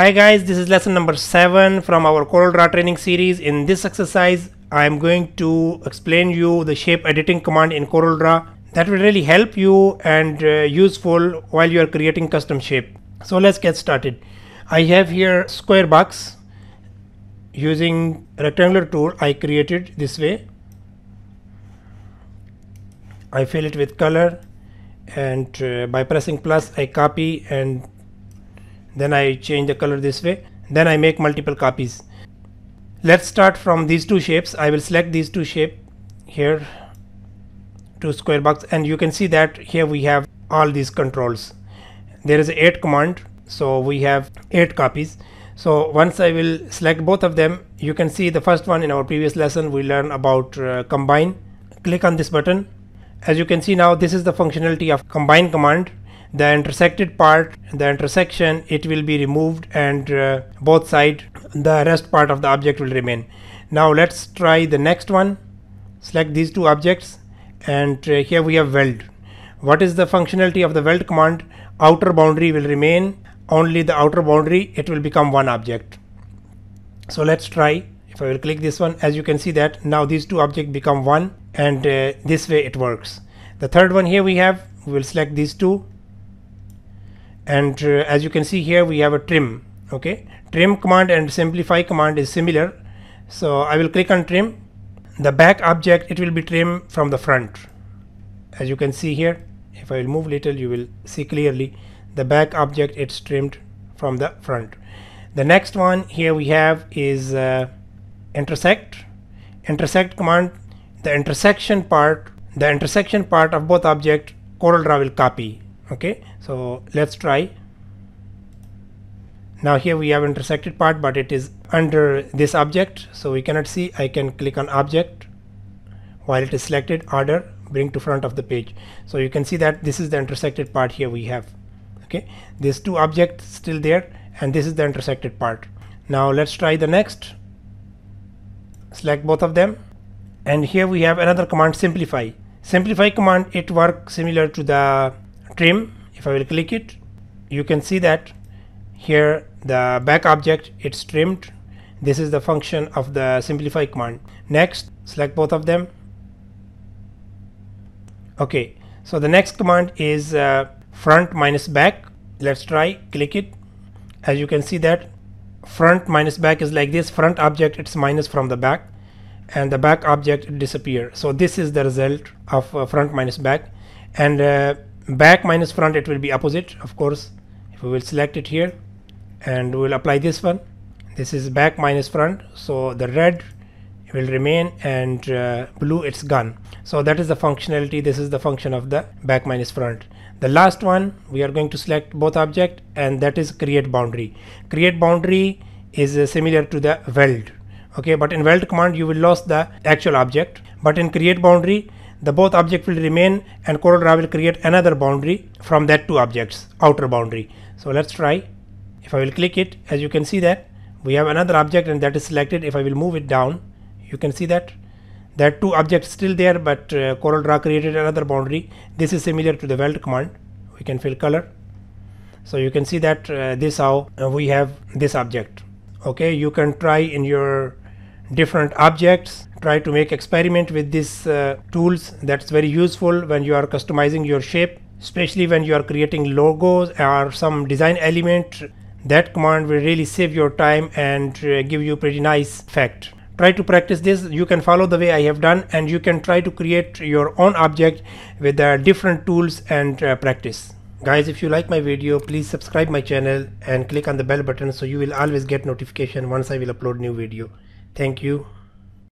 Hi guys, this is lesson number 7 from our CorelDRAW training series. In this exercise, I am going to explain you the shape editing command in CorelDRAW that will really help you and useful while you are creating custom shape. So let's get started. I have here square box. Using rectangular tool, I created this way. I fill it with color and by pressing plus I copy and then I change the color this way. Then I make multiple copies. Let's start from these two shapes. I will select these two shapes here, two square box, and you can see that here we have all these controls. There is 8 command, so we have 8 copies. So once I will select both of them, you can see the first one in our previous lesson we learned about combine. Click on this button. As you can see now, this is the functionality of combine command. The intersected part, the intersection, it will be removed, and both side, the rest part of the object will remain. Now let's try the next one. Select these two objects, and here we have weld. What is the functionality of the weld command? Outer boundary will remain, only the outer boundary, it will become one object. So let's try. If I will click this one, as you can see that now these two objects become one, and this way it works. The third one here we will select these two. And as you can see here we have a trim. Okay, trim command and simplify command is similar. So I will click on trim. The back object, it will be trimmed from the front. As you can see here, if I will move little, you will see clearly the back object, it's trimmed from the front. The next one here we have is intersect command. The intersection part, of both object, CorelDRAW will copy. Okay, so let's try. Now here we have intersected part, but it is under this object, so we cannot see. I can click on object while it is selected, order, bring to front of the page. So you can see that this is the intersected part here we have. Okay, these two objects still there, and this is the intersected part. Now let's try the next. Select both of them, and here we have another command, simplify. Simplify command, it works similar to the trim. If I will click it, you can see that here the back object, it's trimmed. This is the function of the simplify command. Next, select both of them. Okay, so the next command is front minus back. Let's try. Click it. As you can see that front minus back is like this. Front object, it's minus from the back, and the back object disappear. So this is the result of front minus back. And back minus front, it will be opposite, of course. If we will select it here and we'll apply this one, this is back minus front, so the red will remain, and blue, it's gone. So that is the functionality. This is the function of the back minus front. The last one, we are going to select both object, and that is create boundary. Create boundary is similar to the weld. Okay, but in weld command you will lose the actual object, but in create boundary the both object will remain, and CorelDRAW will create another boundary from that two objects, outer boundary. So let's try. If I will click it, as you can see that we have another object, and that is selected. If I will move it down, you can see that there are two objects still there, but CorelDRAW created another boundary. This is similar to the weld command. We can fill color. So you can see that this how we have this object. Okay, you can try in your different objects. Try to make experiment with these tools. That's very useful when you are customizing your shape, especially when you are creating logos or some design element. That command will really save your time and give you pretty nice effect. Try to practice this. You can follow the way I have done, and you can try to create your own object with the different tools and practice. Guys, if you like my video, please subscribe my channel and click on the bell button so you will always get notification once I will upload new video. Thank you.